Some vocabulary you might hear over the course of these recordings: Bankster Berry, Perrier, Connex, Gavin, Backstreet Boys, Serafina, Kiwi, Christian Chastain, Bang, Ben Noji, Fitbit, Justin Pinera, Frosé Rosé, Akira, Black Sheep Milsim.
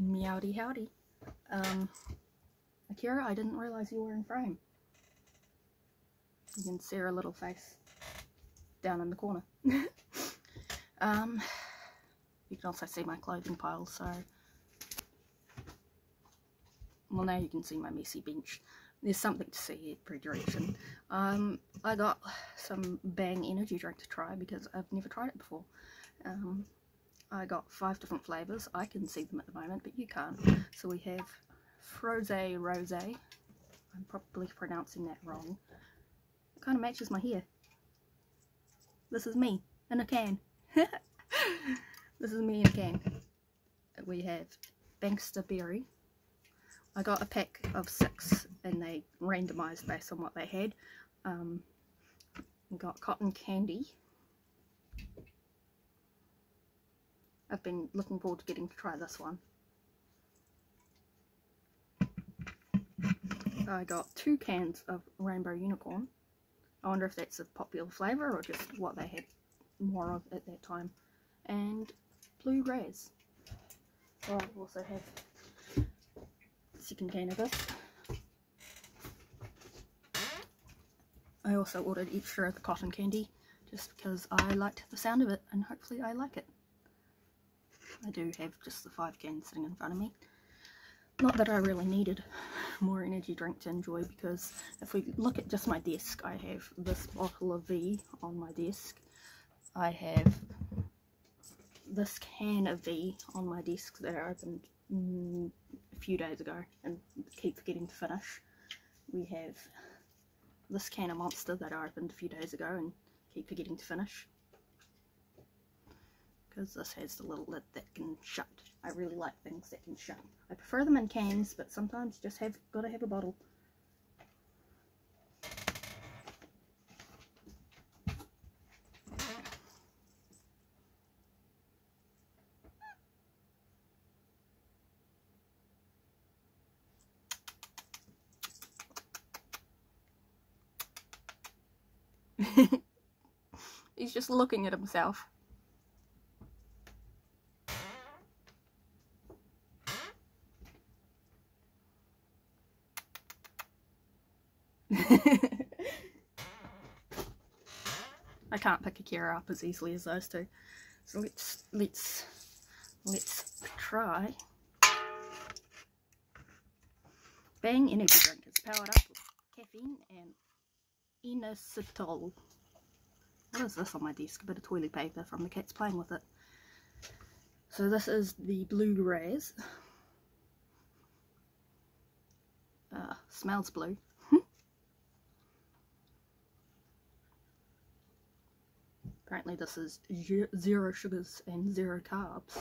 Meowdy howdy. Akira, I didn't realize you were in frame. You can see her little face down in the corner. You can also see my clothing pile, so... Well, now you can see my messy bench. There's something to see every direction. I got some Bang energy drink to try because I've never tried it before. I got 5 different flavours. I can see them at the moment, but you can't. So we have Frosé Rosé. I'm probably pronouncing that wrong. It kind of matches my hair. This is me in a can. This is me in a can. We have Bankster Berry. I got a pack of 6 and they randomised based on what they had. We got cotton candy. I've been looking forward to getting to try this one. I got 2 cans of Rainbow Unicorn. I wonder if that's a popular flavour or just what they had more of at that time. And bluegrass. Oh, I also have... second can of this. I also ordered extra of the cotton candy just because I liked the sound of it and hopefully I like it. I do have just the 5 cans sitting in front of me. Not that I really needed more energy drink to enjoy, because if we look at just my desk, I have this bottle of V on my desk. I have this can of V on my desk that I opened a few days ago and keep forgetting to finish. We have this can of Monster that I opened a few days ago and keep forgetting to finish because this has the little lid that can shut. I really like things that can shut. I prefer them in cans, but sometimes you just have got to have a bottle. He's just looking at himself. I can't pick Akira up as easily as those two. So let's try. Bang energy drink. It's powered up with caffeine and inositol. What is this on my desk? A bit of toilet paper from the cats playing with it. So this is the bluegrass. Smells blue. Apparently this is 0 sugars and 0 carbs.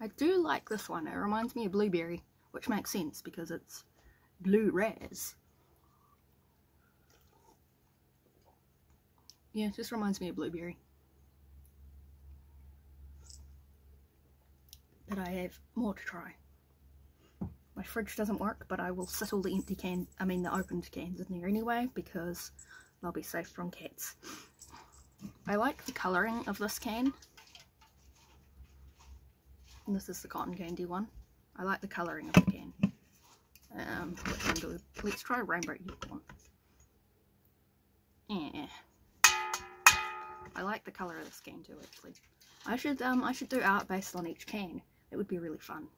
I do like this one. It reminds me of blueberry, which makes sense because it's blue raz. Yeah, it just reminds me of blueberry. But I have more to try. My fridge doesn't work, but I will sit all the empty cans, I mean the opened cans in there anyway, because they'll be safe from cats. I like the colouring of this can. And this is the cotton candy one. I like the colouring of the can. Which one do we... Let's try Rainbow Unicorn. Yeah. I like the colour of this can too, actually. I should do art based on each can. It would be really fun.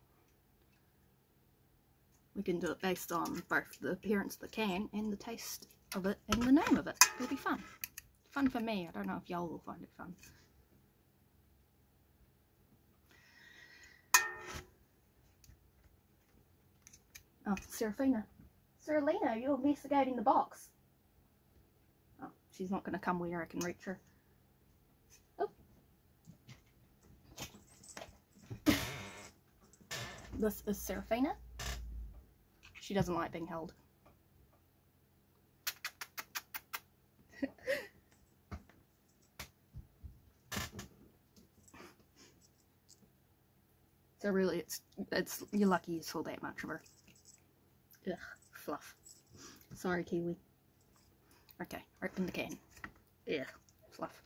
We can do it based on both the appearance of the can and the taste of it and the name of it. It'll be fun. Fun for me. I don't know if y'all will find it fun. Oh, Serafina. Seralina, you're investigating the box. Oh, she's not going to come where I can reach her. Oh. This is Serafina. She doesn't like being held. So really, it's you're lucky you saw that much of her. Ugh, fluff. Sorry, Kiwi. Okay, open the can. Yeah, fluff.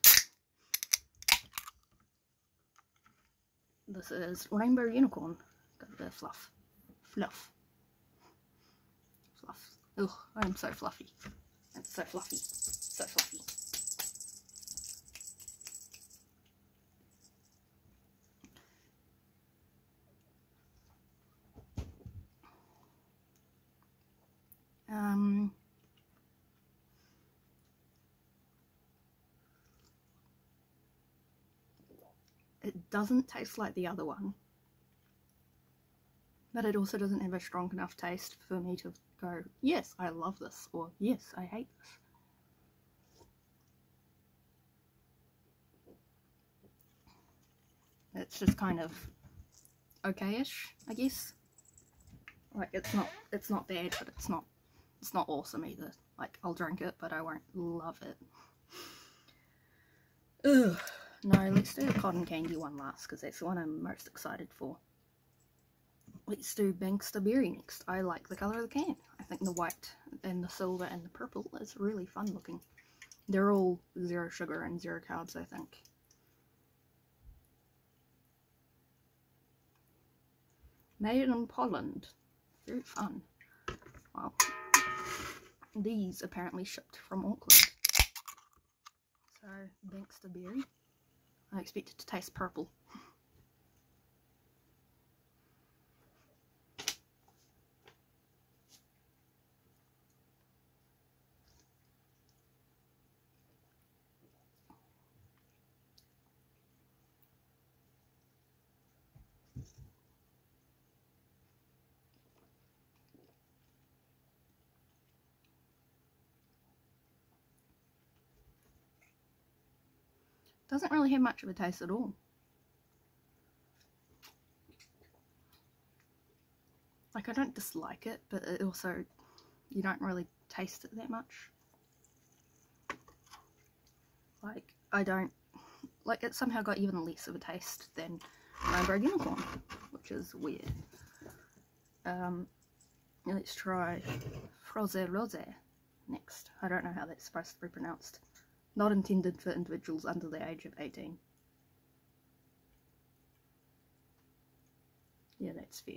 This is Rainbow Unicorn. Got a bit of fluff. Fluff. Fluff. Ugh, I am so fluffy. It's so fluffy. So fluffy. It doesn't taste like the other one, but it also doesn't have a strong enough taste for me to go, yes, I love this, or yes, I hate this. It's just kind of okay-ish, I guess. Like, it's not bad, but it's not awesome either. Like, I'll drink it, but I won't love it. Ugh. No, let's do the cotton candy one last, because that's the one I'm most excited for. Let's do Bankster Berry next. I like the colour of the can. I think the white and the silver and the purple is really fun looking. They're all zero sugar and zero carbs, I think. Made in Poland. Very fun. Wow. These apparently shipped from Auckland. So, Bankster Berry. I expect it to taste purple. Doesn't really have much of a taste at all. Like, I don't dislike it, but it also, you don't really taste it that much. Like, I don't, like, it somehow got even less of a taste than Rainbow Unicorn, which is weird. Let's try Frozé Rosé next. I don't know how that's supposed to be pronounced. Not intended for individuals under the age of 18. Yeah, that's fair.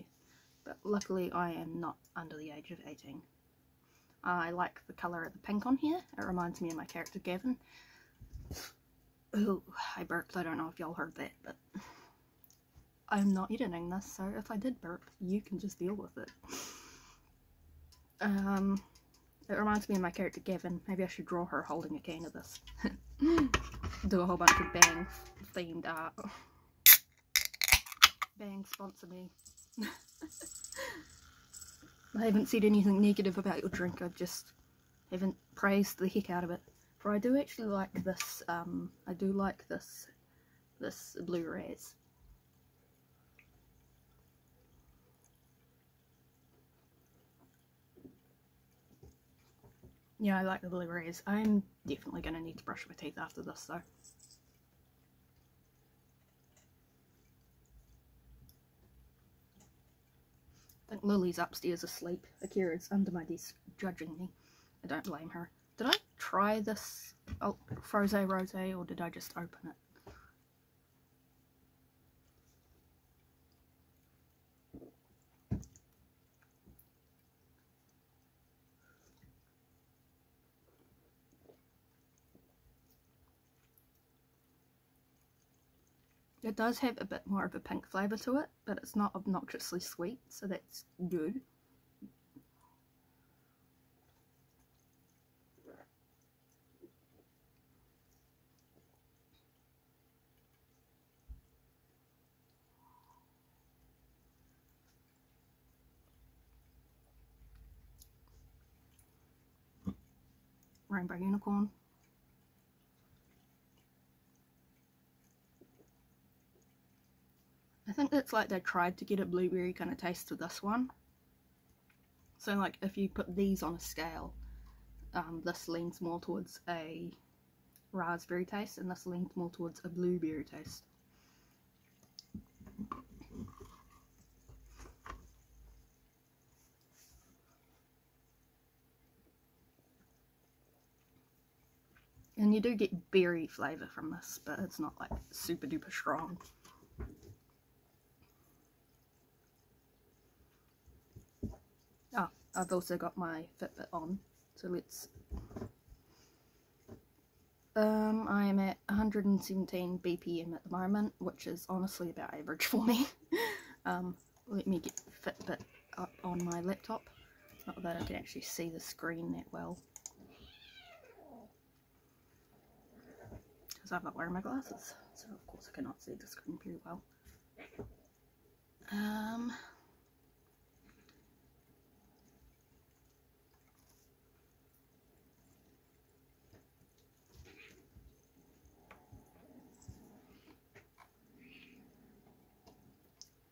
But luckily I am not under the age of 18. I like the colour of the pink on here. It reminds me of my character Gavin. Ooh, I burped. I don't know if y'all heard that, but I'm not editing this, so if I did burp, you can just deal with it. It reminds me of my character Gavin. Maybe I should draw her holding a can of this. Do a whole bunch of Bang themed art. Bang, sponsor me. I haven't said anything negative about your drink, I just haven't praised the heck out of it. For I do actually like this, I do like this Blue Raz. Yeah, I like the Blue Raz. I'm definitely going to need to brush my teeth after this, though. I think Lily's upstairs asleep. Akira's under my desk judging me. I don't blame her. Did I try this Frozé Rosé, or did I just open it? It does have a bit more of a pink flavour to it, but it's not obnoxiously sweet, so that's good. Rainbow Unicorn. I think it's like they tried to get a blueberry kind of taste to this one. So, like, if you put these on a scale, this leans more towards a raspberry taste and this leans more towards a blueberry taste. And you do get berry flavour from this, but it's not like super duper strong. Oh, I've also got my Fitbit on, so let's... I am at 117 BPM at the moment, which is honestly about average for me. Let me get Fitbit up on my laptop. Not that I can actually see the screen that well, because I'm not wearing my glasses, so of course I cannot see the screen very well.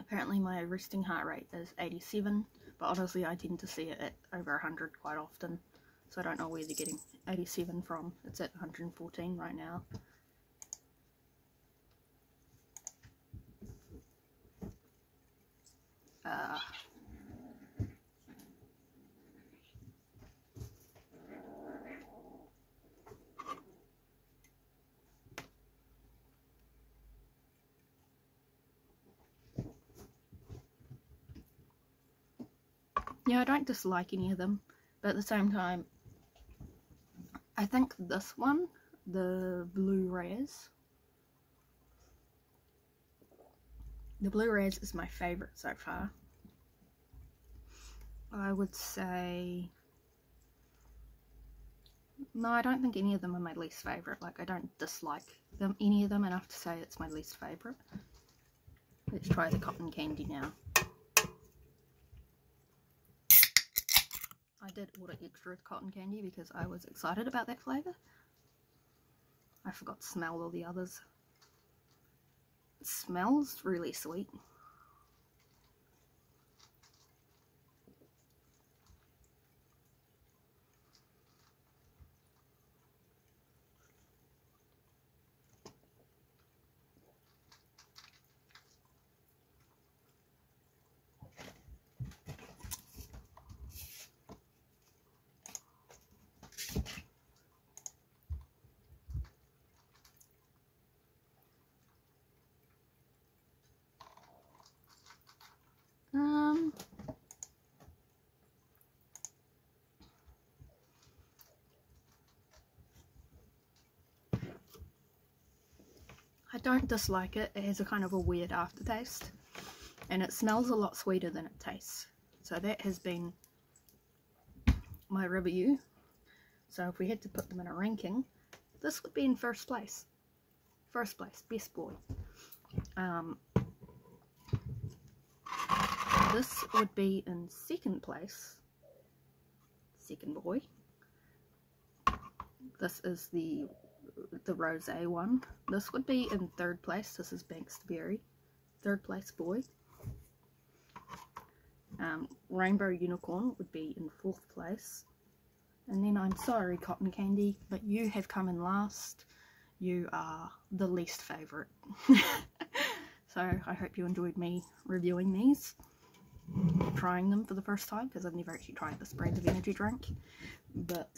Apparently my resting heart rate is 87, but honestly I tend to see it at over 100 quite often, so I don't know where they're getting 87 from. It's at 114 right now. Yeah, I don't dislike any of them, but at the same time, I think this one, the Blue Raz is my favourite so far. I would say, no, I don't think any of them are my least favourite. Like, I don't dislike them, any of them, enough to say it's my least favourite. Let's try the cotton candy now. I did order extra cotton candy because I was excited about that flavour. I forgot to smell all the others. It smells really sweet. I don't dislike it. It has a kind of a weird aftertaste, and it smells a lot sweeter than it tastes. So that has been my review. So if we had to put them in a ranking, this would be in first place. First place, best boy. This would be in second place, second boy. This is the rosé one. This would be in third place. This is Banksterberry, third place boy. Rainbow Unicorn would be in fourth place, and then I'm sorry cotton candy, but you have come in last. You are the least favourite. So I hope you enjoyed me reviewing these, trying them for the first time, because I've never actually tried this brand of energy drink, but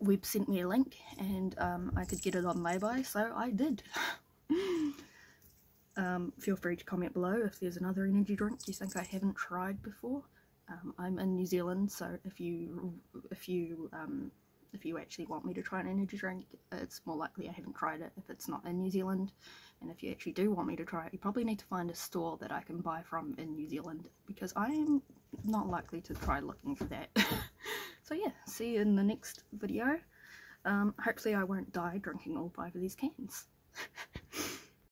Web sent me a link, and I could get it on lay-by, so I did. Feel free to comment below if there's another energy drink you think I haven't tried before. I'm in New Zealand, so if you actually want me to try an energy drink, it's more likely I haven't tried it if it's not in New Zealand. And if you actually do want me to try it, you probably need to find a store that I can buy from in New Zealand, because I am not likely to try looking for that. So yeah, see you in the next video. Hopefully I won't die drinking all 5 of these cans.